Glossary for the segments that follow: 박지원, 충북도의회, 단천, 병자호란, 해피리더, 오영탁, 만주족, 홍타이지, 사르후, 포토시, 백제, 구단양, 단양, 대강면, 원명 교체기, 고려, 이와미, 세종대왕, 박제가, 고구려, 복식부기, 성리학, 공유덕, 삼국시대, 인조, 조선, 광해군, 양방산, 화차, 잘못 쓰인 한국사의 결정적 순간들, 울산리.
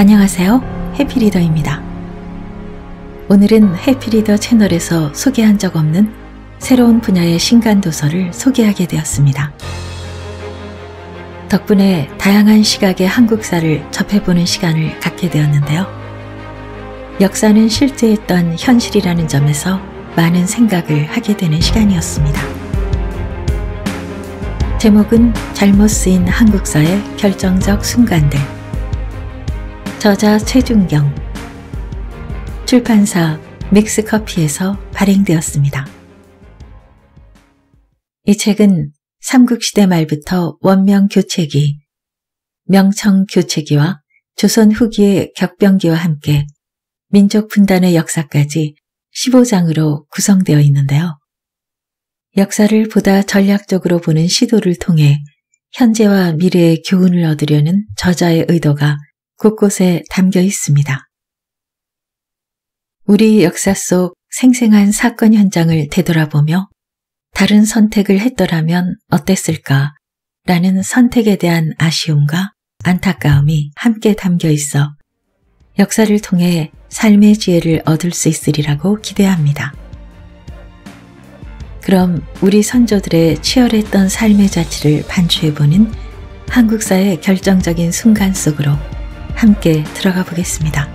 안녕하세요. 해피리더입니다. 오늘은 해피리더 채널에서 소개한 적 없는 새로운 분야의 신간 도서를 소개하게 되었습니다. 덕분에 다양한 시각의 한국사를 접해보는 시간을 갖게 되었는데요. 역사는 실제했던 현실이라는 점에서 많은 생각을 하게 되는 시간이었습니다. 제목은 잘못 쓰인 한국사의 결정적 순간들, 저자 최중경, 출판사 믹스커피에서 발행되었습니다. 이 책은 삼국시대 말부터 원명 교체기, 명청 교체기와 조선 후기의 격병기와 함께 민족 분단의 역사까지 15장으로 구성되어 있는데요. 역사를 보다 전략적으로 보는 시도를 통해 현재와 미래의 교훈을 얻으려는 저자의 의도가 곳곳에 담겨 있습니다. 우리 역사 속 생생한 사건 현장을 되돌아보며 다른 선택을 했더라면 어땠을까 라는 선택에 대한 아쉬움과 안타까움이 함께 담겨 있어 역사를 통해 삶의 지혜를 얻을 수 있으리라고 기대합니다. 그럼 우리 선조들의 치열했던 삶의 자취를 반추해보는 한국사의 결정적인 순간 속으로 함께 들어가 보겠습니다.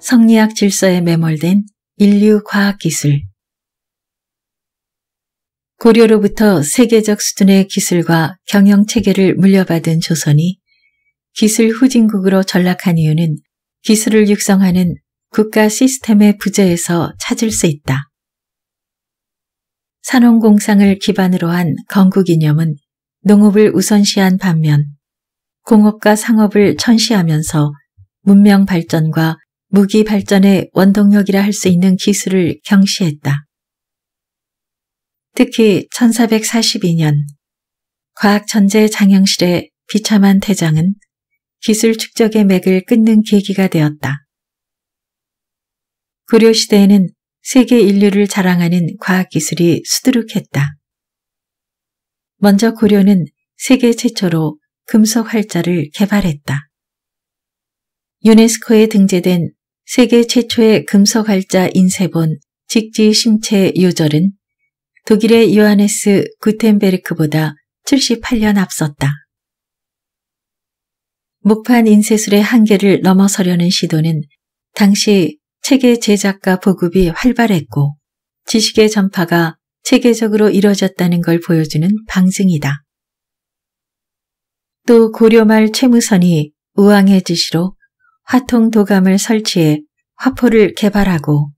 성리학 질서에 매몰된 인류 과학기술. 고려로부터 세계적 수준의 기술과 경영체계를 물려받은 조선이 기술 후진국으로 전락한 이유는 기술을 육성하는 국가 시스템의 부재에서 찾을 수 있다. 산업공상을 기반으로 한 건국 이념은 농업을 우선시한 반면 공업과 상업을 천시하면서 문명 발전과 무기 발전의 원동력이라 할 수 있는 기술을 경시했다. 특히 1442년 과학천재 장영실의 비참한 태장은 기술 축적의 맥을 끊는 계기가 되었다. 고려시대에는 세계 인류를 자랑하는 과학기술이 수두룩했다. 먼저 고려는 세계 최초로 금속 활자를 개발했다. 유네스코에 등재된 세계 최초의 금속 활자 인쇄본 직지심체 요절은 독일의 요하네스 구텐베르크보다 78년 앞섰다. 목판 인쇄술의 한계를 넘어서려는 시도는 당시 책의 제작과 보급이 활발했고 지식의 전파가 체계적으로 이뤄졌다는 걸 보여주는 방증이다. 또 고려 말 최무선이 우왕의 지시로 화통 도감을 설치해 화포를 개발하고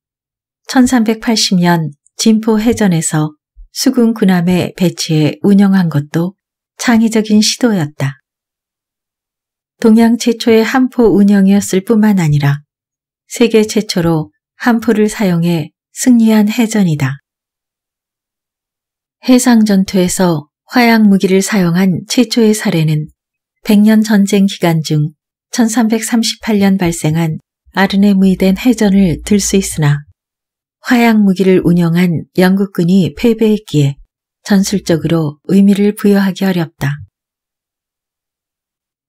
1380년 진포 해전에서 수군 군함에 배치해 운영한 것도 창의적인 시도였다. 동양 최초의 함포 운영이었을 뿐만 아니라 세계 최초로 함포를 사용해 승리한 해전이다. 해상 전투에서 화약 무기를 사용한 최초의 사례는 백년 전쟁 기간 중 1338년 발생한 아른에 무의된 해전을 들 수 있으나 화약 무기를 운영한 영국군이 패배했기에 전술적으로 의미를 부여하기 어렵다.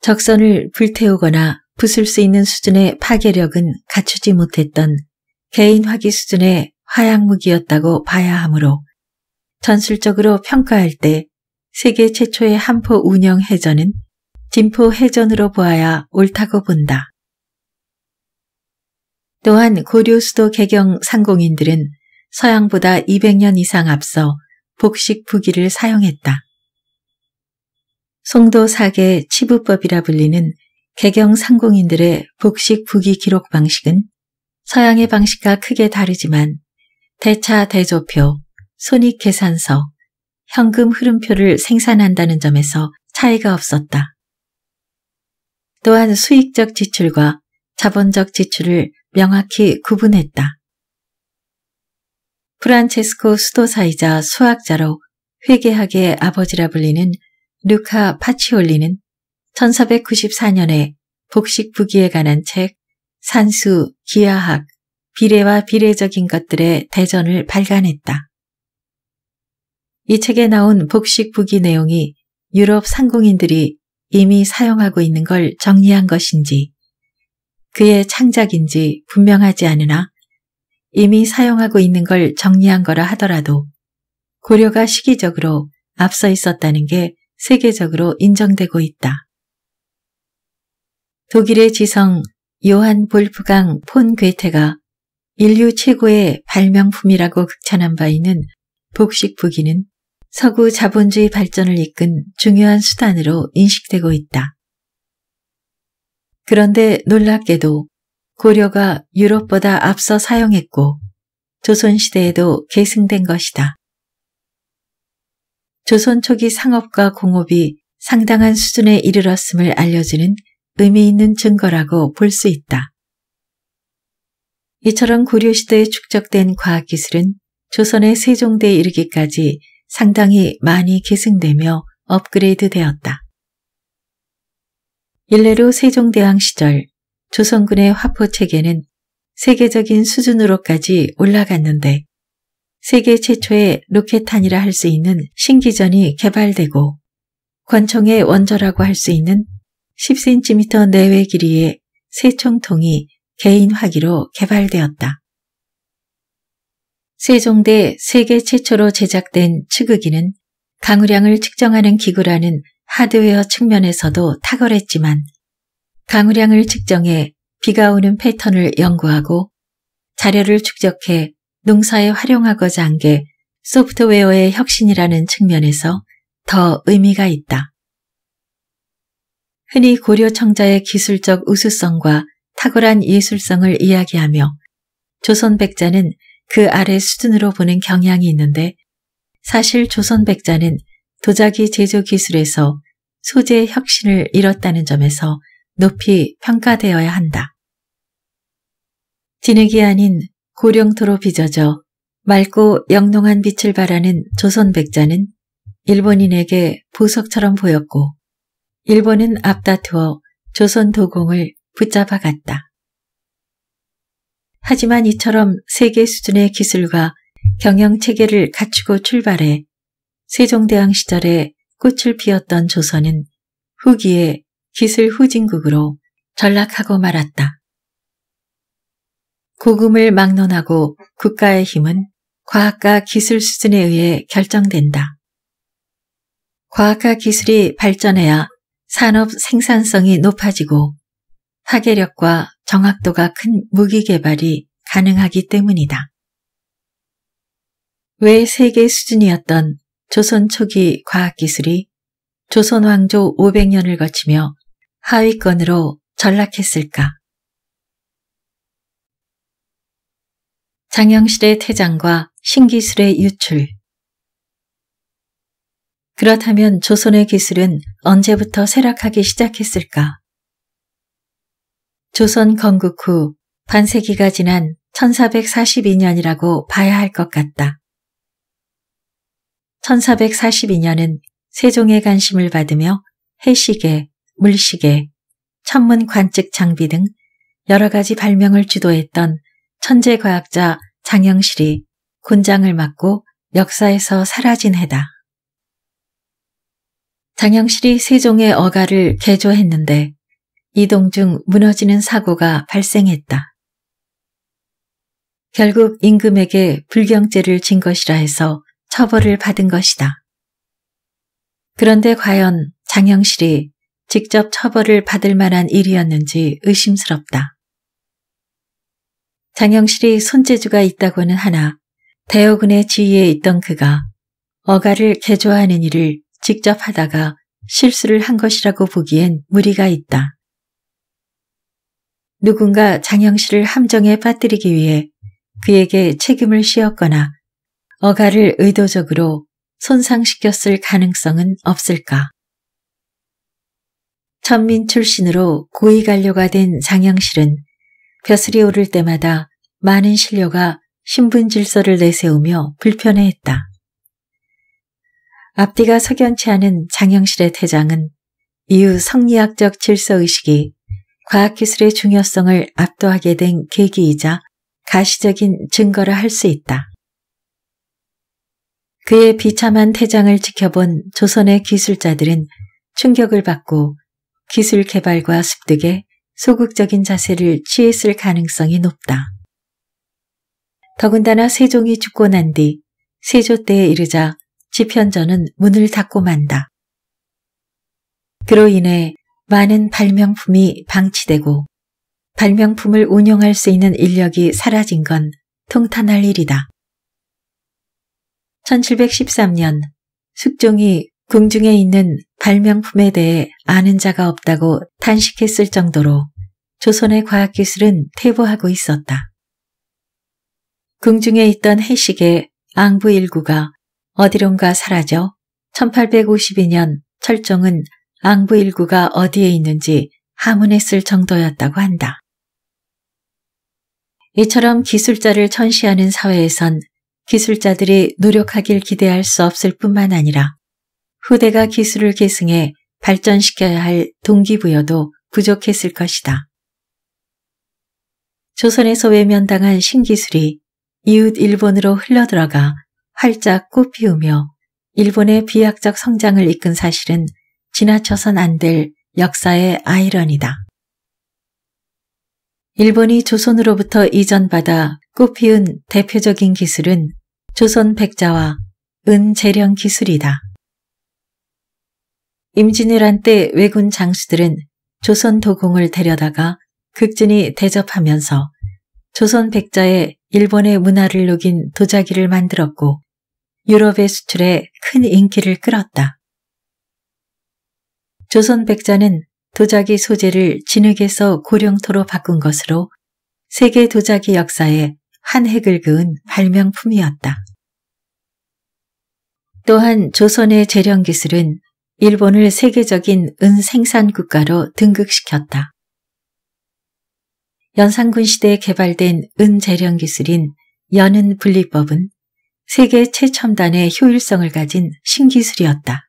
적선을 불태우거나 부술 수 있는 수준의 파괴력은 갖추지 못했던 개인 화기 수준의 화약 무기였다고 봐야 하므로 전술적으로 평가할 때 세계 최초의 함포 운영 해전은 진포 해전으로 보아야 옳다고 본다. 또한 고려 수도 개경 상공인들은 서양보다 200년 이상 앞서 복식 부기를 사용했다. 송도 4개 치부법이라 불리는 개경 상공인들의 복식 부기 기록 방식은 서양의 방식과 크게 다르지만 대차 대조표, 손익계산서, 현금 흐름표를 생산한다는 점에서 차이가 없었다. 또한 수익적 지출과 자본적 지출을 명확히 구분했다. 프란체스코 수도사이자 수학자로 회개하게 아버지라 불리는 루카 파치올리는 1494년에 복식부기에 관한 책 산수, 기하학, 비례와 비례적인 것들의 대전을 발간했다. 이 책에 나온 복식부기 내용이 유럽 상공인들이 이미 사용하고 있는 걸 정리한 것인지 그의 창작인지 분명하지 않으나 이미 사용하고 있는 걸 정리한 거라 하더라도 고려가 시기적으로 앞서 있었다는 게 세계적으로 인정되고 있다. 독일의 지성 요한 볼프강 폰 괴테가 인류 최고의 발명품이라고 극찬한 바 있는 복식부기는 서구 자본주의 발전을 이끈 중요한 수단으로 인식되고 있다. 그런데 놀랍게도 고려가 유럽보다 앞서 사용했고 조선시대에도 계승된 것이다. 조선 초기 상업과 공업이 상당한 수준에 이르렀음을 알려주는 의미 있는 증거라고 볼 수 있다. 이처럼 고려시대에 축적된 과학기술은 조선의 세종대에 이르기까지 상당히 많이 계승되며 업그레이드 되었다. 일례로 세종대왕 시절 조선군의 화포체계는 세계적인 수준으로까지 올라갔는데 세계 최초의 로켓탄이라 할 수 있는 신기전이 개발되고 권총의 원조라고 할 수 있는 10cm 내외 길이의 세총통이 개인화기로 개발되었다. 세종대 세계 최초로 제작된 측으기는 강우량을 측정하는 기구라는 하드웨어 측면에서도 탁월했지만 강우량을 측정해 비가 오는 패턴을 연구하고 자료를 축적해 농사에 활용하고자 한 게 소프트웨어의 혁신이라는 측면에서 더 의미가 있다. 흔히 고려청자의 기술적 우수성과 탁월한 예술성을 이야기하며 조선 백자는 그 아래 수준으로 보는 경향이 있는데 사실 조선 백자는 도자기 제조 기술에서 소재의 혁신을 이뤘다는 점에서 높이 평가되어야 한다. 진흙이 아닌 고령토로 빚어져 맑고 영롱한 빛을 발하는 조선 백자는 일본인에게 보석처럼 보였고 일본은 앞다투어 조선 도공을 붙잡아갔다. 하지만 이처럼 세계 수준의 기술과 경영체계를 갖추고 출발해 세종대왕 시절에 꽃을 피웠던 조선은 후기에 기술 후진국으로 전락하고 말았다. 고금을 막론하고 국가의 힘은 과학과 기술 수준에 의해 결정된다. 과학과 기술이 발전해야 산업 생산성이 높아지고 파괴력과 정확도가 큰 무기 개발이 가능하기 때문이다. 왜 세계 수준이었던 조선 초기 과학기술이 조선 왕조 500년을 거치며 하위권으로 전락했을까? 장영실의 퇴장과 신기술의 유출. 그렇다면 조선의 기술은 언제부터 쇠락하기 시작했을까? 조선 건국 후 반세기가 지난 1442년이라고 봐야 할 것 같다. 1442년은 세종의 관심을 받으며 해시계, 물시계, 천문 관측 장비 등 여러 가지 발명을 주도했던 천재 과학자 장영실이 곤장을 맞고 역사에서 사라진 해다. 장영실이 세종의 어가를 개조했는데 이동 중 무너지는 사고가 발생했다. 결국 임금에게 불경죄를 진 것이라 해서 처벌을 받은 것이다. 그런데 과연 장영실이 직접 처벌을 받을 만한 일이었는지 의심스럽다. 장영실이 손재주가 있다고는 하나 대오군의 지위에 있던 그가 어가를 개조하는 일을 직접 하다가 실수를 한 것이라고 보기엔 무리가 있다. 누군가 장영실을 함정에 빠뜨리기 위해 그에게 책임을 씌웠거나 어가를 의도적으로 손상시켰을 가능성은 없을까? 천민 출신으로 고위관료가 된 장영실은 벼슬이 오를 때마다 많은 신료가 신분질서를 내세우며 불편해했다. 앞뒤가 석연치 않은 장영실의 태장은 이후 성리학적 질서의식이 과학기술의 중요성을 압도하게 된 계기이자 가시적인 증거라 할 수 있다. 그의 비참한 태장을 지켜본 조선의 기술자들은 충격을 받고 기술 개발과 습득에 소극적인 자세를 취했을 가능성이 높다. 더군다나 세종이 죽고 난 뒤 세조 때에 이르자 지편전은 문을 닫고 만다. 그로 인해 많은 발명품이 방치되고 발명품을 운용할 수 있는 인력이 사라진 건 통탄할 일이다. 1713년 숙종이 궁중에 있는 발명품에 대해 아는 자가 없다고 탄식했을 정도로 조선의 과학기술은 퇴보하고 있었다. 궁중에 있던 해식의 앙부 일구가 어디론가 사라져 1852년 철종은 앙부 일구가 어디에 있는지 하문했을 정도였다고 한다. 이처럼 기술자를 천시하는 사회에선 기술자들이 노력하길 기대할 수 없을 뿐만 아니라 후대가 기술을 계승해 발전시켜야 할 동기부여도 부족했을 것이다. 조선에서 외면당한 신기술이 이웃 일본으로 흘러들어가 활짝 꽃피우며 일본의 비약적 성장을 이끈 사실은 지나쳐선 안 될 역사의 아이러니다. 일본이 조선으로부터 이전받아 꽃피운 대표적인 기술은 조선 백자와 은 재령 기술이다. 임진왜란 때 왜군 장수들은 조선 도공을 데려다가 극진히 대접하면서 조선 백자에 일본의 문화를 녹인 도자기를 만들었고 유럽에 수출해 큰 인기를 끌었다. 조선 백자는 도자기 소재를 진흙에서 고령토로 바꾼 것으로 세계 도자기 역사에 한 획을 그은 발명품이었다. 또한 조선의 재령 기술은 일본을 세계적인 은 생산 국가로 등극시켰다. 연산군 시대에 개발된 은 재령 기술인 연은 분리법은 세계 최첨단의 효율성을 가진 신기술이었다.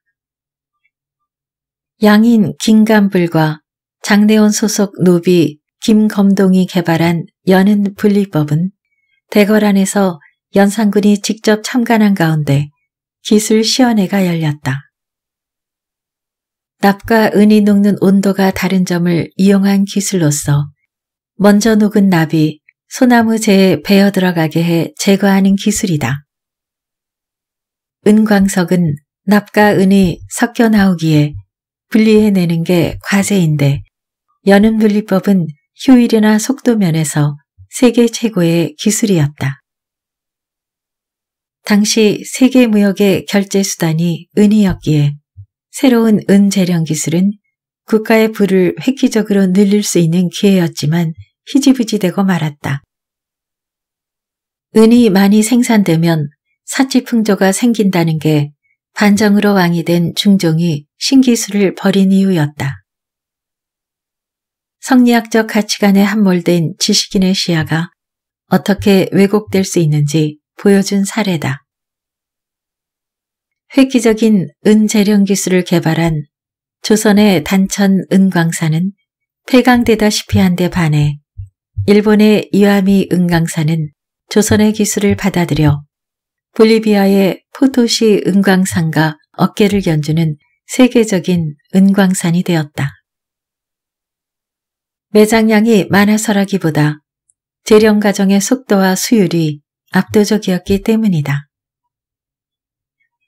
양인 김감불과 장래원 소속 노비 김검동이 개발한 연은 분리법은 대궐안에서 연산군이 직접 참관한 가운데 기술 시연회가 열렸다. 납과 은이 녹는 온도가 다른 점을 이용한 기술로서 먼저 녹은 납이 소나무재에 베어 들어가게 해 제거하는 기술이다. 은광석은 납과 은이 섞여 나오기에 분리해내는 게 과제인데 연은 분리법은 효율이나 속도 면에서 세계 최고의 기술이었다. 당시 세계 무역의 결제 수단이 은이었기에 새로운 은 재령 기술은 국가의 부를 획기적으로 늘릴 수 있는 기회였지만 희지부지 되고 말았다. 은이 많이 생산되면 사치풍조가 생긴다는 게 반정으로 왕이 된 중종이 신기술을 버린 이유였다. 성리학적 가치관에 함몰된 지식인의 시야가 어떻게 왜곡될 수 있는지 보여준 사례다. 획기적인 은 재령 기술을 개발한 조선의 단천 은광사는 폐강되다시피 한 데 반해 일본의 이와미 은광사는 조선의 기술을 받아들여 볼리비아의 포토시 은광산과 어깨를 견주는 세계적인 은광산이 되었다. 매장량이 많아서라기보다 재령 과정의 속도와 수율이 압도적이었기 때문이다.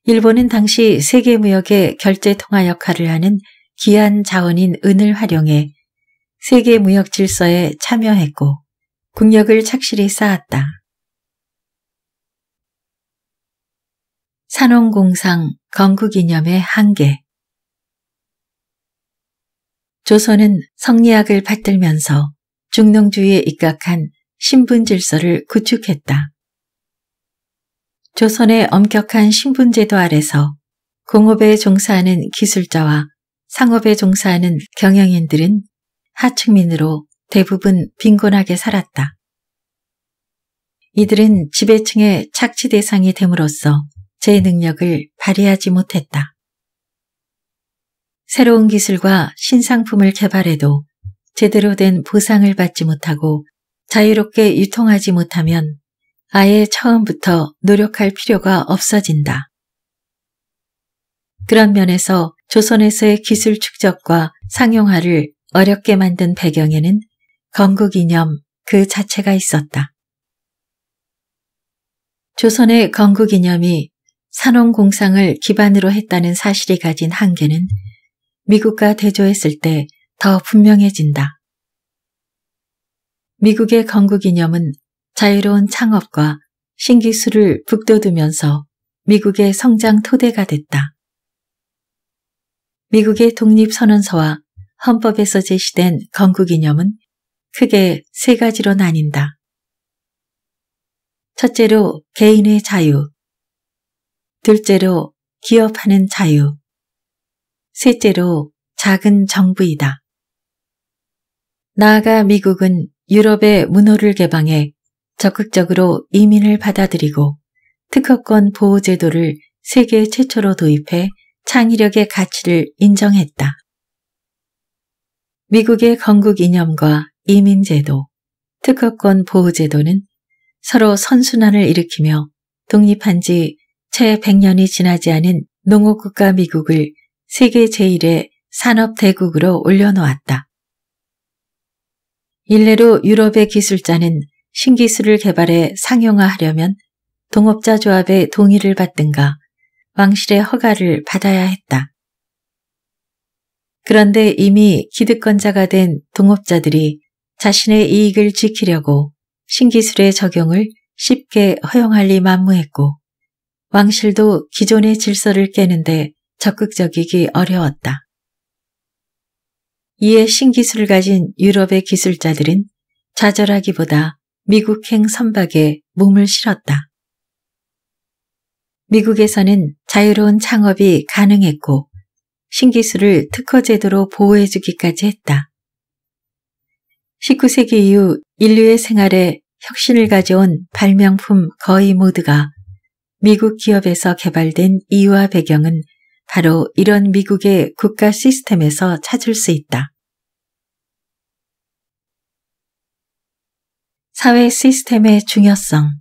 일본은 당시 세계 무역의 결제 통화 역할을 하는 귀한 자원인 은을 활용해 세계 무역 질서에 참여했고 국력을 착실히 쌓았다. 산홍공상 건국이념의 한계. 조선은 성리학을 받들면서 중농주의에 입각한 신분 질서를 구축했다. 조선의 엄격한 신분제도 아래서 공업에 종사하는 기술자와 상업에 종사하는 경영인들은 하층민으로 대부분 빈곤하게 살았다. 이들은 지배층의 착취 대상이 됨으로써 제 능력을 발휘하지 못했다. 새로운 기술과 신상품을 개발해도 제대로 된 보상을 받지 못하고 자유롭게 유통하지 못하면 아예 처음부터 노력할 필요가 없어진다. 그런 면에서 조선에서의 기술 축적과 상용화를 어렵게 만든 배경에는 건국 이념 그 자체가 있었다. 조선의 건국 이념이 산업공상을 기반으로 했다는 사실이 가진 한계는 미국과 대조했을 때 더 분명해진다. 미국의 건국 이념은 자유로운 창업과 신기술을 북돋우면서 미국의 성장 토대가 됐다. 미국의 독립선언서와 헌법에서 제시된 건국 이념은 크게 세 가지로 나뉜다. 첫째로 개인의 자유, 둘째로 기업하는 자유, 셋째로 작은 정부이다. 나아가 미국은 유럽의 문호를 개방해 적극적으로 이민을 받아들이고 특허권 보호 제도를 세계 최초로 도입해 창의력의 가치를 인정했다. 미국의 건국 이념과 이민 제도, 특허권 보호 제도는 서로 선순환을 일으키며 독립한 지 채 100년이 지나지 않은 농업국가 미국을 세계 제1의 산업대국으로 올려놓았다. 일례로 유럽의 기술자는 신기술을 개발해 상용화하려면 동업자 조합의 동의를 받든가 왕실의 허가를 받아야 했다. 그런데 이미 기득권자가 된 동업자들이 자신의 이익을 지키려고 신기술의 적용을 쉽게 허용할 리 만무했고 왕실도 기존의 질서를 깨는데 적극적이기 어려웠다. 이에 신기술을 가진 유럽의 기술자들은 좌절하기보다 미국행 선박에 몸을 실었다. 미국에서는 자유로운 창업이 가능했고 신기술을 특허 제도로 보호해주기까지 했다. 19세기 이후 인류의 생활에 혁신을 가져온 발명품 거의 모두가 미국 기업에서 개발된 이유와 배경은 바로 이런 미국의 국가 시스템에서 찾을 수 있다. 사회 시스템의 중요성.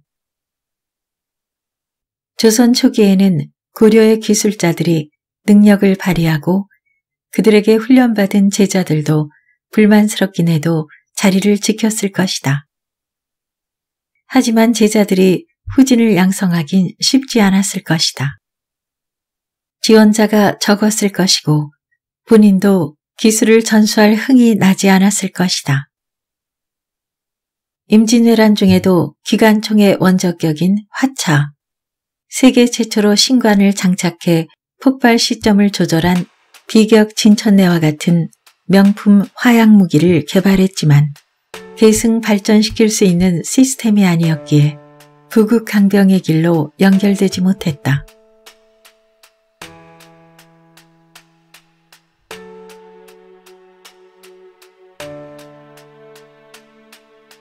조선 초기에는 고려의 기술자들이 능력을 발휘하고 그들에게 훈련받은 제자들도 불만스럽긴 해도 자리를 지켰을 것이다. 하지만 제자들이 후진을 양성하긴 쉽지 않았을 것이다. 지원자가 적었을 것이고 본인도 기술을 전수할 흥이 나지 않았을 것이다. 임진왜란 중에도 기관총의 원적격인 화차, 세계 최초로 신관을 장착해 폭발 시점을 조절한 비격 진천내와 같은 명품 화약무기를 개발했지만 계승 발전시킬 수 있는 시스템이 아니었기에 부국강병의 길로 연결되지 못했다.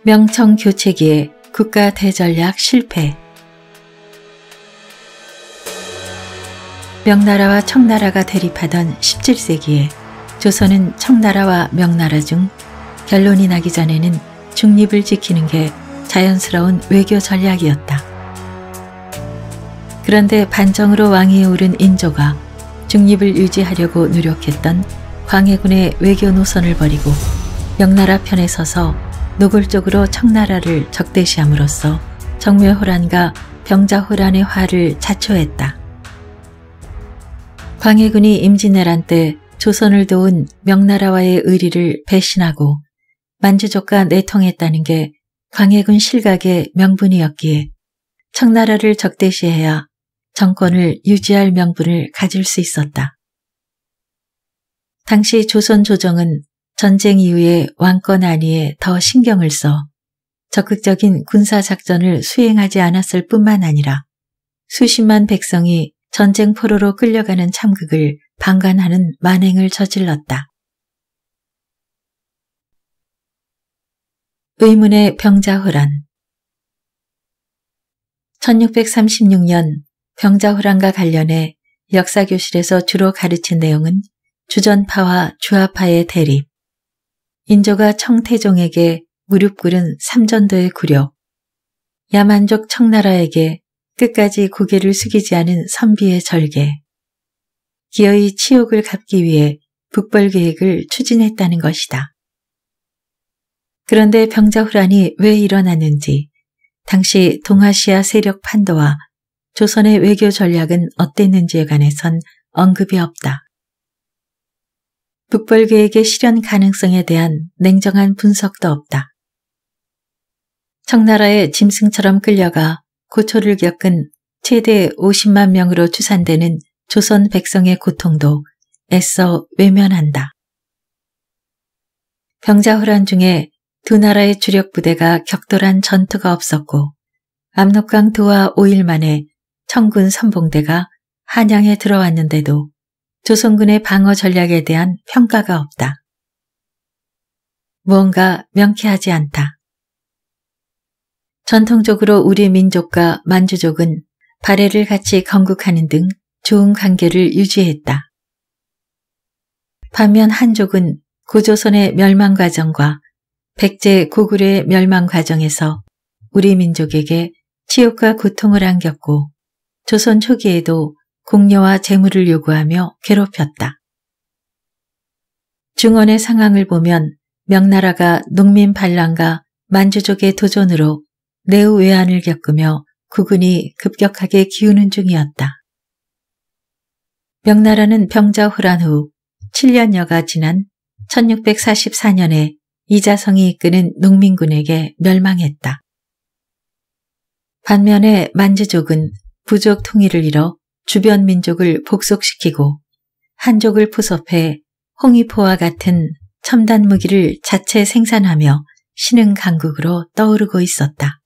명청교체기의 국가 대전략 실패. 명나라와 청나라가 대립하던 17세기에 조선은 청나라와 명나라 중 결론이 나기 전에는 중립을 지키는 게 자연스러운 외교 전략이었다. 그런데 반정으로 왕위에 오른 인조가 중립을 유지하려고 노력했던 광해군의 외교 노선을 버리고 명나라 편에 서서 노골적으로 청나라를 적대시함으로써 정묘호란과 병자호란의 화를 자초했다. 광해군이 임진왜란 때 조선을 도운 명나라와의 의리를 배신하고 만주족과 내통했다는 게 광해군 실각의 명분이었기에 청나라를 적대시해야 정권을 유지할 명분을 가질 수 있었다. 당시 조선 조정은 전쟁 이후의 왕권 안위에 더 신경을 써 적극적인 군사작전을 수행하지 않았을 뿐만 아니라 수십만 백성이 전쟁 포로로 끌려가는 참극을 방관하는 만행을 저질렀다. 의문의 병자호란. 1636년 병자호란과 관련해 역사교실에서 주로 가르친 내용은 주전파와 주하파의 대립, 인조가 청태종에게 무릎 꿇은 삼전도의 굴욕, 야만족 청나라에게 끝까지 고개를 숙이지 않은 선비의 절개, 기어이 치욕을 갚기 위해 북벌 계획을 추진했다는 것이다. 그런데 병자호란이 왜 일어났는지, 당시 동아시아 세력 판도와 조선의 외교 전략은 어땠는지에 관해선 언급이 없다. 북벌 계획의 실현 가능성에 대한 냉정한 분석도 없다. 청나라에 짐승처럼 끌려가 고초를 겪은 최대 50만 명으로 추산되는 조선 백성의 고통도 애써 외면한다. 병자호란 중에 두 나라의 주력 부대가 격돌한 전투가 없었고 압록강 도하 5일 만에 청군 선봉대가 한양에 들어왔는데도 조선군의 방어 전략에 대한 평가가 없다. 무언가 명쾌하지 않다. 전통적으로 우리 민족과 만주족은 발해를 같이 건국하는 등 좋은 관계를 유지했다. 반면 한족은 고조선의 멸망 과정과 백제 고구려의 멸망 과정에서 우리 민족에게 치욕과 고통을 안겼고 조선 초기에도 공료와 재물을 요구하며 괴롭혔다. 중원의 상황을 보면 명나라가 농민 반란과 만주족의 도전으로 내후 외환을 겪으며 국군이 급격하게 기우는 중이었다. 명나라는 병자호란 후 7년여가 지난 1644년에 이자성이 이끄는 농민군에게 멸망했다. 반면에 만주족은 부족 통일을 이뤄 주변 민족을 복속시키고 한족을 포섭해 홍위포와 같은 첨단 무기를 자체 생산하며 신흥 강국으로 떠오르고 있었다.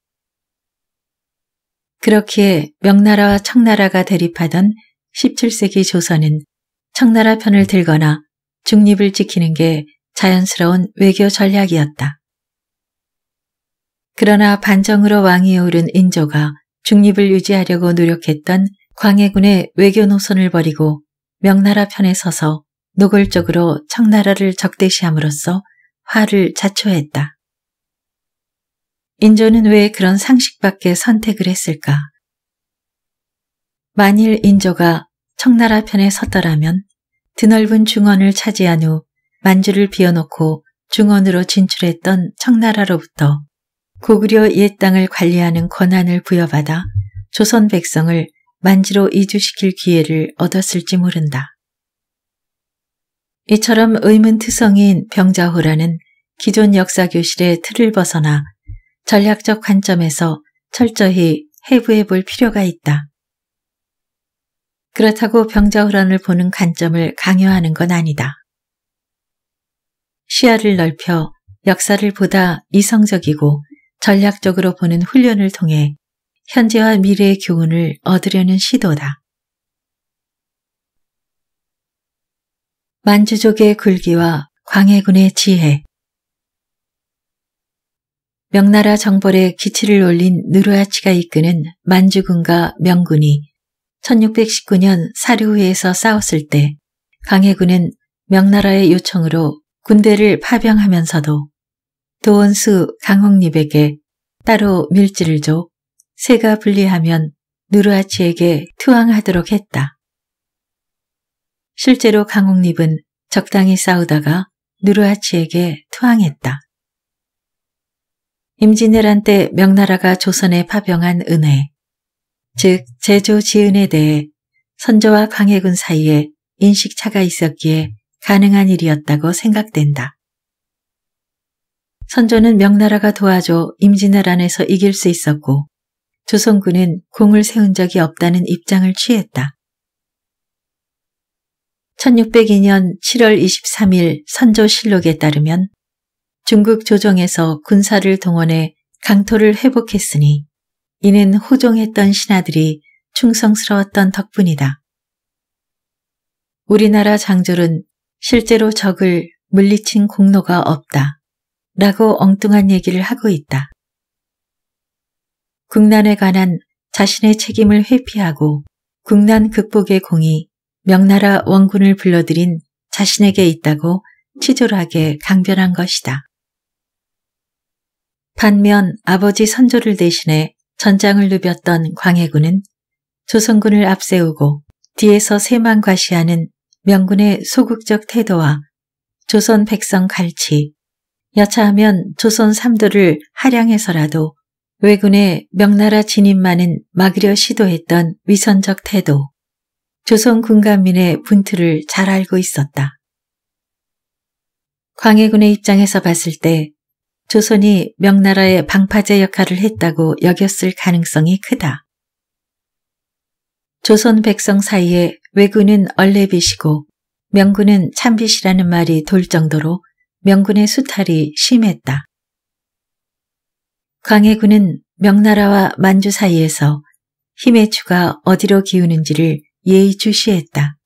그렇기에 명나라와 청나라가 대립하던 17세기 조선은 청나라 편을 들거나 중립을 지키는 게 자연스러운 외교 전략이었다. 그러나 반정으로 왕위에 오른 인조가 중립을 유지하려고 노력했던 광해군의 외교 노선을 버리고 명나라 편에 서서 노골적으로 청나라를 적대시함으로써 화를 자초했다. 인조는 왜 그런 상식밖에 선택을 했을까? 만일 인조가 청나라 편에 섰더라면 드넓은 중원을 차지한 후 만주를 비워놓고 중원으로 진출했던 청나라로부터 고구려 옛 땅을 관리하는 권한을 부여받아 조선 백성을 만주로 이주시킬 기회를 얻었을지 모른다. 이처럼 의문투성이인 병자호란은 기존 역사교실의 틀을 벗어나 전략적 관점에서 철저히 해부해 볼 필요가 있다. 그렇다고 병자호란을 보는 관점을 강요하는 건 아니다. 시야를 넓혀 역사를 보다 이성적이고 전략적으로 보는 훈련을 통해 현재와 미래의 교훈을 얻으려는 시도다. 만주족의 굴기와 광해군의 지혜. 명나라 정벌에 기치를 올린 누르하치가 이끄는 만주군과 명군이 1619년 사르후에서 싸웠을 때 광해군은 명나라의 요청으로 군대를 파병하면서도 도원수 강홍립에게 따로 밀지를 줘 세가 분리하면 누르하치에게 투항하도록 했다. 실제로 강홍립은 적당히 싸우다가 누르하치에게 투항했다. 임진왜란 때 명나라가 조선에 파병한 은혜, 즉 제조 지은에 대해 선조와 광해군 사이에 인식차가 있었기에 가능한 일이었다고 생각된다. 선조는 명나라가 도와줘 임진왜란에서 이길 수 있었고 조선군은 공을 세운 적이 없다는 입장을 취했다. 1602년 7월 23일 선조실록에 따르면 중국 조정에서 군사를 동원해 강토를 회복했으니 이는 호종했던 신하들이 충성스러웠던 덕분이다. 우리나라 장졸은 실제로 적을 물리친 공로가 없다 라고 엉뚱한 얘기를 하고 있다. 국난에 관한 자신의 책임을 회피하고 국난 극복의 공이 명나라 원군을 불러들인 자신에게 있다고 치졸하게 강변한 것이다. 반면 아버지 선조를 대신해 전장을 누볐던 광해군은 조선군을 앞세우고 뒤에서 세망과시하는 명군의 소극적 태도와 조선 백성 갈취, 여차하면 조선 삼도를 할양해서라도 왜군의 명나라 진입만은 막으려 시도했던 위선적 태도, 조선 군간민의 분투를 잘 알고 있었다. 광해군의 입장에서 봤을 때 조선이 명나라의 방파제 역할을 했다고 여겼을 가능성이 크다. 조선 백성 사이에 왜군은 얼레빗이고 명군은 참빗이라는 말이 돌 정도로 명군의 수탈이 심했다. 광해군은 명나라와 만주 사이에서 힘의 추가 어디로 기우는지를 예의주시했다.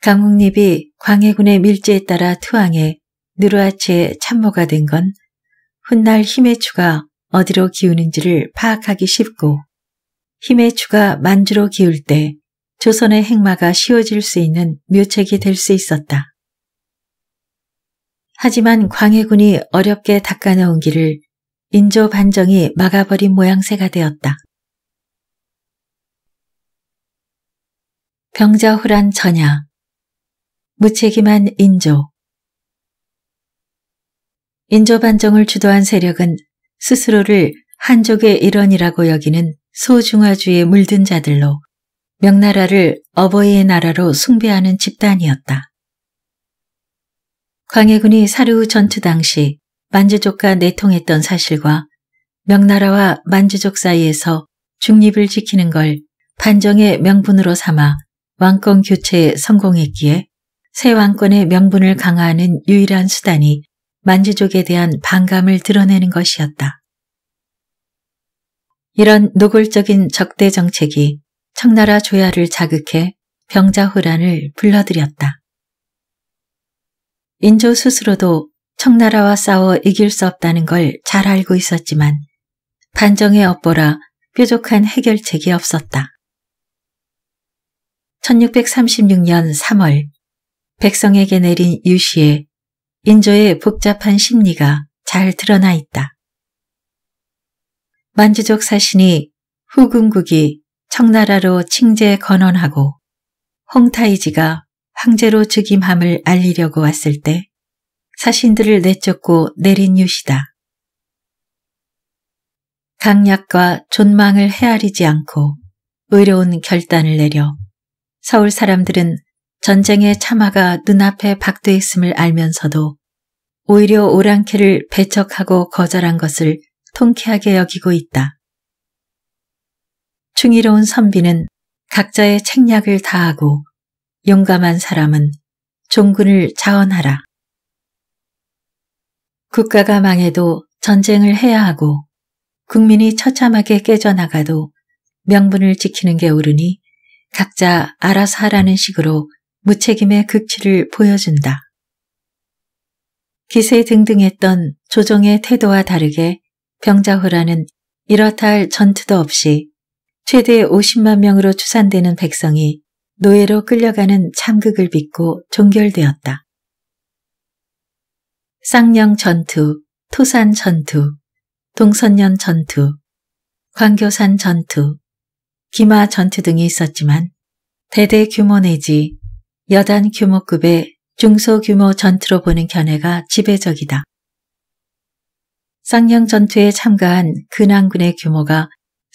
강홍립이 광해군의 밀지에 따라 투항해 누르하치의 참모가 된 건 훗날 힘의 추가 어디로 기우는지를 파악하기 쉽고 힘의 추가 만주로 기울 때 조선의 행마가 씌워질 수 있는 묘책이 될 수 있었다. 하지만 광해군이 어렵게 닦아놓은 길을 인조 반정이 막아버린 모양새가 되었다. 병자호란 전야, 무책임한 인조. 인조 반정을 주도한 세력은 스스로를 한족의 일원이라고 여기는 소중화주의에 물든 자들로 명나라를 어버이의 나라로 숭배하는 집단이었다. 광해군이 사르후 전투 당시 만주족과 내통했던 사실과 명나라와 만주족 사이에서 중립을 지키는 걸 반정의 명분으로 삼아 왕권 교체에 성공했기에 새 왕권의 명분을 강화하는 유일한 수단이 만주족에 대한 반감을 드러내는 것이었다. 이런 노골적인 적대 정책이 청나라 조야를 자극해 병자호란을 불러들였다. 인조 스스로도 청나라와 싸워 이길 수 없다는 걸 잘 알고 있었지만 반정의 업보라 뾰족한 해결책이 없었다. 1636년 3월 백성에게 내린 유시에 인조의 복잡한 심리가 잘 드러나 있다. 만주족 사신이 후궁국이 청나라로 칭제 건원하고 홍타이지가 황제로 즉임함을 알리려고 왔을 때 사신들을 내쫓고 내린 유시다. 강약과 존망을 헤아리지 않고 의로운 결단을 내려 서울 사람들은 전쟁의 참화가 눈앞에 박두했음을 알면서도 오히려 오랑캐를 배척하고 거절한 것을 통쾌하게 여기고 있다. 충의로운 선비는 각자의 책략을 다하고 용감한 사람은 종군을 자원하라. 국가가 망해도 전쟁을 해야 하고 국민이 처참하게 깨져나가도 명분을 지키는 게 옳으니 각자 알아서 하라는 식으로 무책임의 극치를 보여준다. 기세 등등했던 조정의 태도와 다르게 병자호란은 이렇다 할 전투도 없이 최대 50만 명으로 추산되는 백성이 노예로 끌려가는 참극을 빚고 종결되었다. 쌍령 전투, 토산 전투, 동선년 전투, 광교산 전투, 기마 전투 등이 있었지만 대대 규모 내지 여단 규모급의 중소규모 전투로 보는 견해가 지배적이다. 쌍령 전투에 참가한 근왕군의 규모가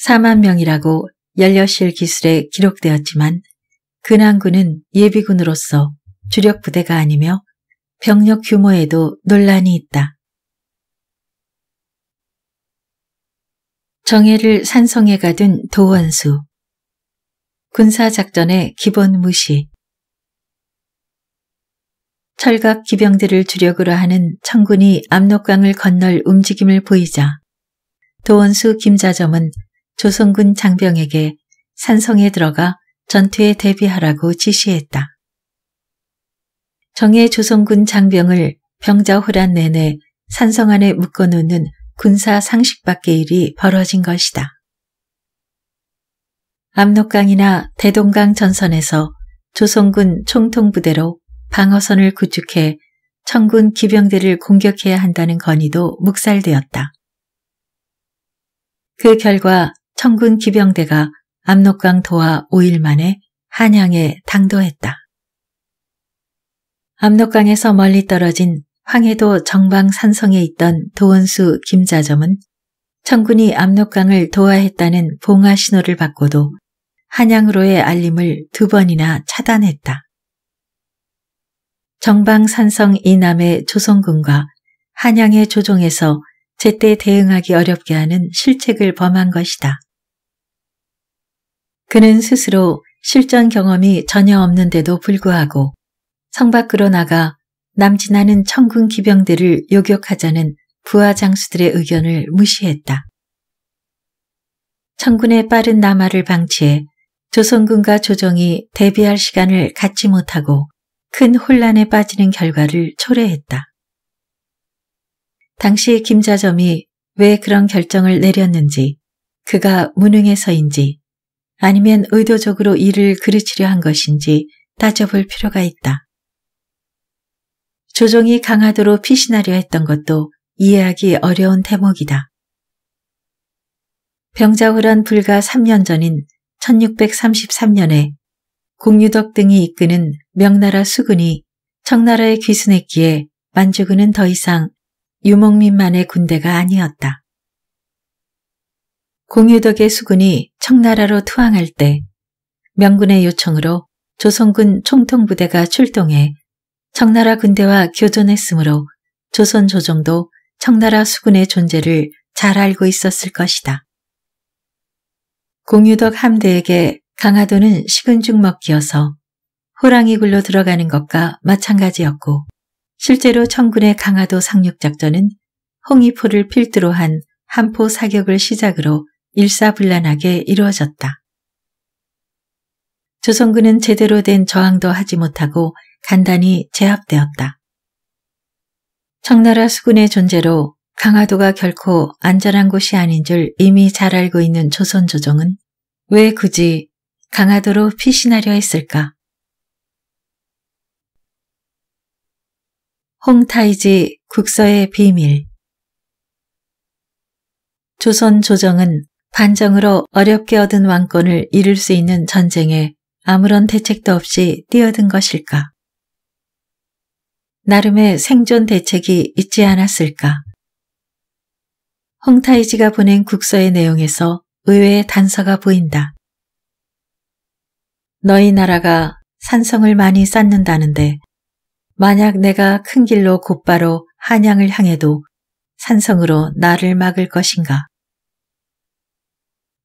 4만 명이라고 연려실 기술에 기록되었지만 근왕군은 예비군으로서 주력 부대가 아니며 병력 규모에도 논란이 있다. 정예를 산성에 가둔 도원수. 군사작전의 기본 무시. 철각 기병들을 주력으로 하는 청군이 압록강을 건널 움직임을 보이자 도원수 김자점은 조선군 장병에게 산성에 들어가 전투에 대비하라고 지시했다. 정예 조선군 장병을 병자호란 내내 산성 안에 묶어놓는 군사 상식밖의 일이 벌어진 것이다. 압록강이나 대동강 전선에서 조선군 총통부대로 방어선을 구축해 청군 기병대를 공격해야 한다는 건의도 묵살되었다. 그 결과 청군 기병대가 압록강 도하 5일 만에 한양에 당도했다. 압록강에서 멀리 떨어진 황해도 정방 산성에 있던 도원수 김자점은 청군이 압록강을 도하했다는 봉화 신호를 받고도 한양으로의 알림을 2번이나 차단했다. 정방 산성 이남의 조선군과 한양의 조종에서 제때 대응하기 어렵게 하는 실책을 범한 것이다. 그는 스스로 실전 경험이 전혀 없는데도 불구하고 성 밖으로 나가 남진하는 청군 기병대를 요격하자는 부하 장수들의 의견을 무시했다. 청군의 빠른 남하를 방치해 조선군과 조정이 대비할 시간을 갖지 못하고 큰 혼란에 빠지는 결과를 초래했다. 당시 김자점이 왜 그런 결정을 내렸는지, 그가 무능해서인지 아니면 의도적으로 이를 그르치려 한 것인지 따져볼 필요가 있다. 조종이 강화도로 피신하려 했던 것도 이해하기 어려운 대목이다. 병자호란 불과 3년 전인 1633년에 공유덕 등이 이끄는 명나라 수군이 청나라에 귀순했기에 만주군은 더 이상 유목민만의 군대가 아니었다. 공유덕의 수군이 청나라로 투항할 때 명군의 요청으로 조선군 총통부대가 출동해 청나라 군대와 교전했으므로 조선 조정도 청나라 수군의 존재를 잘 알고 있었을 것이다. 공유덕 함대에게 강화도는 식은죽 먹기여서 호랑이 굴로 들어가는 것과 마찬가지였고, 실제로 청군의 강화도 상륙작전은 홍의포를 필두로 한 한포 사격을 시작으로 일사불란하게 이루어졌다. 조선군은 제대로 된 저항도 하지 못하고 간단히 제압되었다. 청나라 수군의 존재로 강화도가 결코 안전한 곳이 아닌 줄 이미 잘 알고 있는 조선 조정은 왜 굳이 강화도로 피신하려 했을까? 홍타이지 국서의 비밀. 조선 조정은 반정으로 어렵게 얻은 왕권을 이룰 수 있는 전쟁에 아무런 대책도 없이 뛰어든 것일까? 나름의 생존 대책이 있지 않았을까? 홍타이지가 보낸 국서의 내용에서 의외의 단서가 보인다. 너희 나라가 산성을 많이 쌓는다는데 만약 내가 큰 길로 곧바로 한양을 향해도 산성으로 나를 막을 것인가?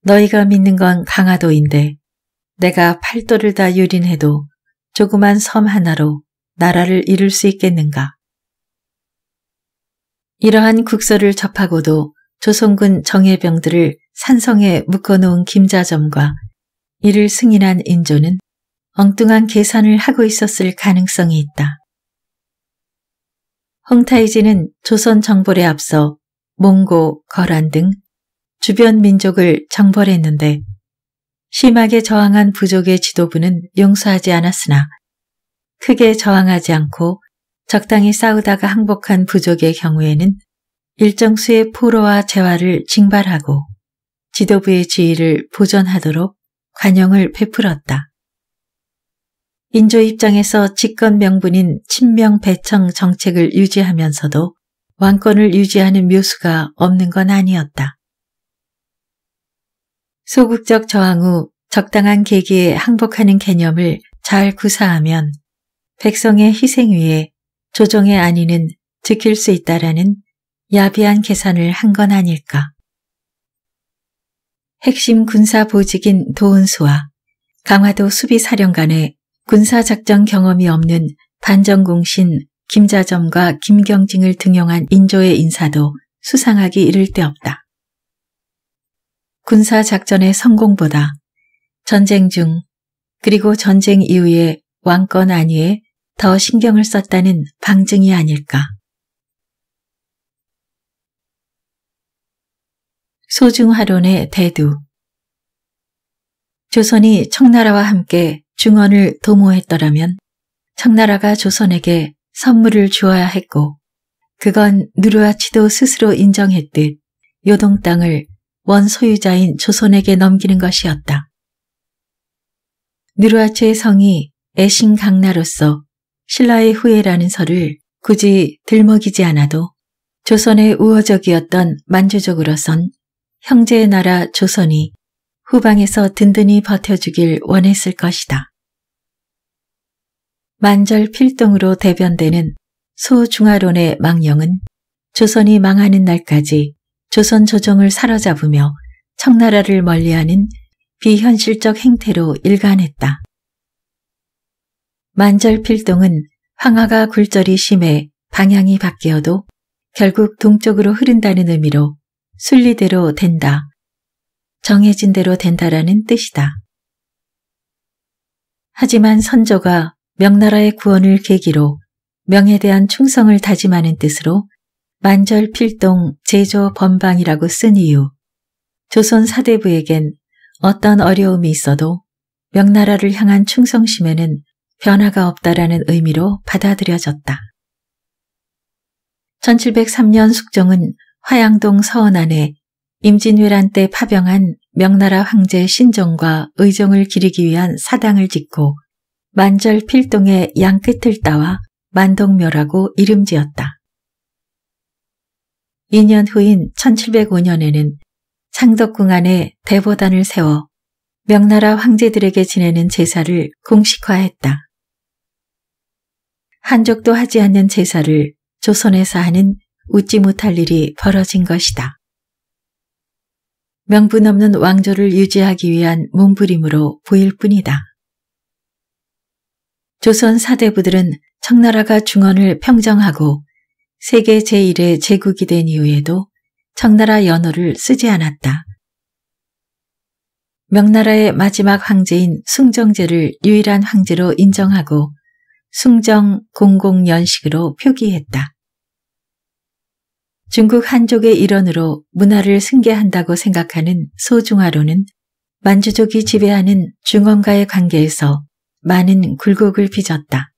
너희가 믿는 건 강화도인데 내가 팔도를 다 유린해도 조그만 섬 하나로 나라를 이룰 수 있겠는가? 이러한 국서를 접하고도 조선군 정예병들을 산성에 묶어놓은 김자점과 이를 승인한 인조는 엉뚱한 계산을 하고 있었을 가능성이 있다. 홍타이지는 조선 정벌에 앞서 몽고, 거란 등 주변 민족을 정벌했는데 심하게 저항한 부족의 지도부는 용서하지 않았으나 크게 저항하지 않고 적당히 싸우다가 항복한 부족의 경우에는 일정 수의 포로와 재화를 징발하고 지도부의 지위를 보존하도록 관용을 베풀었다. 인조 입장에서 직권 명분인 친명 배청 정책을 유지하면서도 왕권을 유지하는 묘수가 없는 건 아니었다. 소극적 저항 후 적당한 계기에 항복하는 개념을 잘 구사하면 백성의 희생 위에 조정의 안위는 지킬 수 있다라는 야비한 계산을 한 건 아닐까. 핵심 군사 보직인 도원수와 강화도 수비사령관의 군사작전 경험이 없는 반정공신 김자점과 김경징을 등용한 인조의 인사도 수상하기 이를 데 없다. 군사작전의 성공보다 전쟁 중 그리고 전쟁 이후의 왕권 안위에 더 신경을 썼다는 방증이 아닐까. 소중화론의 대두. 조선이 청나라와 함께 중원을 도모했더라면 청나라가 조선에게 선물을 주어야 했고 그건 누르아치도 스스로 인정했듯 요동 땅을 원소유자인 조선에게 넘기는 것이었다. 누르아치의 성이 애신강나로서 신라의 후예라는 설을 굳이 들먹이지 않아도 조선의 우호적이었던 만주족으로선 형제의 나라 조선이 후방에서 든든히 버텨주길 원했을 것이다. 만절필동으로 대변되는 소중화론의 망령은 조선이 망하는 날까지 조선 조정을 사로잡으며 청나라를 멀리하는 비현실적 행태로 일관했다. 만절필동은 황화가 굴절이 심해 방향이 바뀌어도 결국 동쪽으로 흐른다는 의미로 순리대로 된다, 정해진 대로 된다라는 뜻이다. 하지만 선조가 명나라의 구원을 계기로 명에 대한 충성을 다짐하는 뜻으로 만절필동 제조번방이라고 쓴 이유, 조선 사대부에겐 어떤 어려움이 있어도 명나라를 향한 충성심에는 변화가 없다라는 의미로 받아들여졌다. 1703년 숙종은 화양동 서원안에 임진왜란 때 파병한 명나라 황제 신종과 의종을 기리기 위한 사당을 짓고 만절필동의 양끝을 따와 만동묘라고 이름 지었다. 2년 후인 1705년에는 창덕궁 안에 대보단을 세워 명나라 황제들에게 지내는 제사를 공식화했다. 한족도 하지 않는 제사를 조선에서 하는 웃지 못할 일이 벌어진 것이다. 명분 없는 왕조를 유지하기 위한 몸부림으로 보일 뿐이다. 조선 사대부들은 청나라가 중원을 평정하고 세계 제1의 제국이 된 이후에도 청나라 연호를 쓰지 않았다. 명나라의 마지막 황제인 숭정제를 유일한 황제로 인정하고 숭정 공공연식으로 표기했다. 중국 한족의 일원으로 문화를 승계한다고 생각하는 소중화론은 만주족이 지배하는 중원과의 관계에서 많은 굴곡을 빚었다.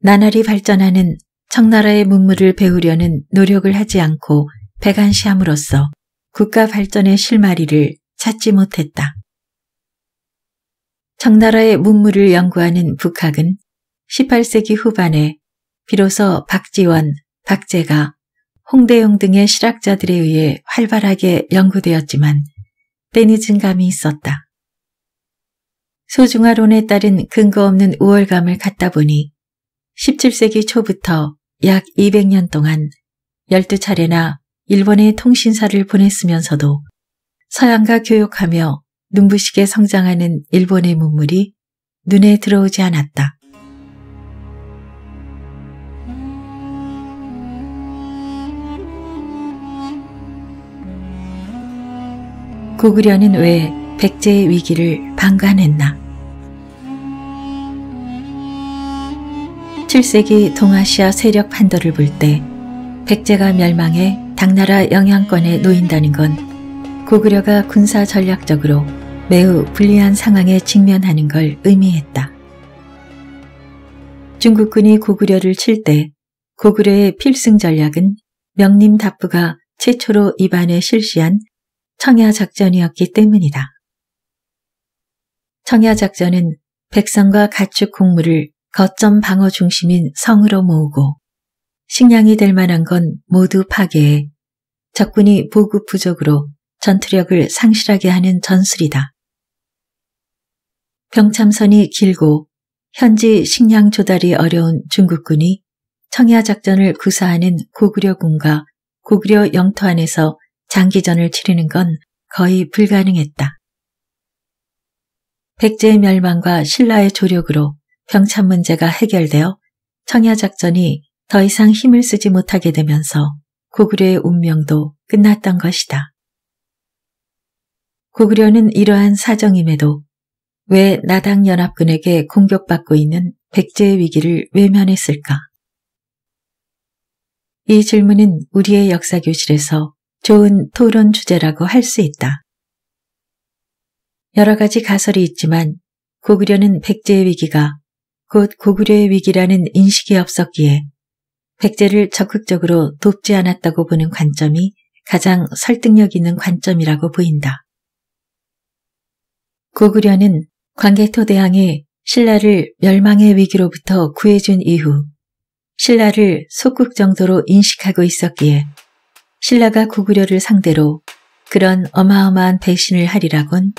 나날이 발전하는 청나라의 문물을 배우려는 노력을 하지 않고 배관시함으로써 국가 발전의 실마리를 찾지 못했다. 청나라의 문물을 연구하는 북학은 18세기 후반에 비로소 박지원, 박제가, 홍대용 등의 실학자들에 의해 활발하게 연구되었지만 때늦은 감이 있었다. 소중화론에 따른 근거 없는 우월감을 갖다 보니 17세기 초부터 약 200년 동안 12차례나 일본에 통신사를 보냈으면서도 서양과 교역하며 눈부시게 성장하는 일본의 문물이 눈에 들어오지 않았다. 고구려는 왜 백제의 위기를 방관했나? 7세기 동아시아 세력 판도를 볼 때 백제가 멸망해 당나라 영향권에 놓인다는 건 고구려가 군사 전략적으로 매우 불리한 상황에 직면하는 걸 의미했다. 중국군이 고구려를 칠 때 고구려의 필승 전략은 명림답부가 최초로 입안에 실시한 청야작전이었기 때문이다. 청야작전은 백성과 가축 곡물을 거점 방어 중심인 성으로 모으고 식량이 될 만한 건 모두 파괴해 적군이 보급 부족으로 전투력을 상실하게 하는 전술이다. 병참선이 길고 현지 식량 조달이 어려운 중국군이 청야작전을 구사하는 고구려군과 고구려 영토 안에서 장기전을 치르는 건 거의 불가능했다. 백제의 멸망과 신라의 조력으로 병참 문제가 해결되어 청야작전이 더 이상 힘을 쓰지 못하게 되면서 고구려의 운명도 끝났던 것이다. 고구려는 이러한 사정임에도 왜 나당연합군에게 공격받고 있는 백제의 위기를 외면했을까? 이 질문은 우리의 역사교실에서 좋은 토론 주제라고 할 수 있다. 여러 가지 가설이 있지만 고구려는 백제의 위기가 곧 고구려의 위기라는 인식이 없었기에 백제를 적극적으로 돕지 않았다고 보는 관점이 가장 설득력 있는 관점이라고 보인다. 고구려는 광개토대왕의 신라를 멸망의 위기로부터 구해준 이후 신라를 속국 정도로 인식하고 있었기에 신라가 고구려를 상대로 그런 어마어마한 배신을 하리라곤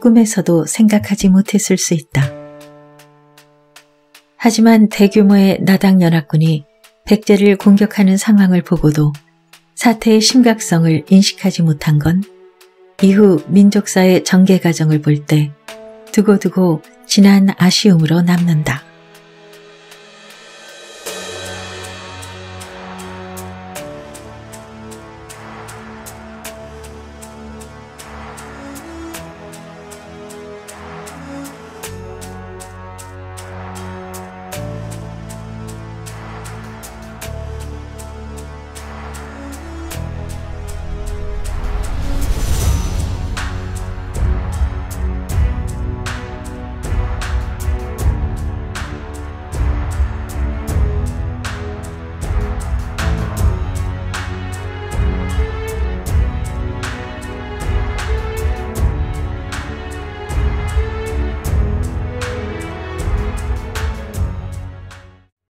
꿈에서도 생각하지 못했을 수 있다. 하지만 대규모의 나당연합군이 백제를 공격하는 상황을 보고도 사태의 심각성을 인식하지 못한 건 이후 민족사의 전개 과정을 볼 때 두고두고 지난 아쉬움으로 남는다.